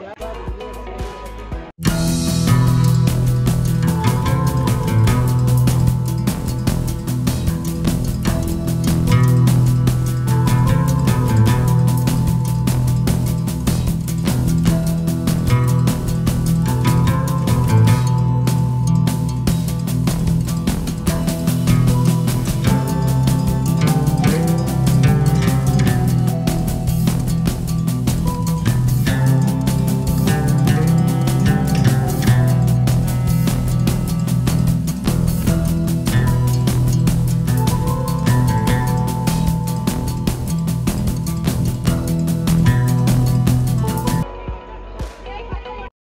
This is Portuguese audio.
Gracias.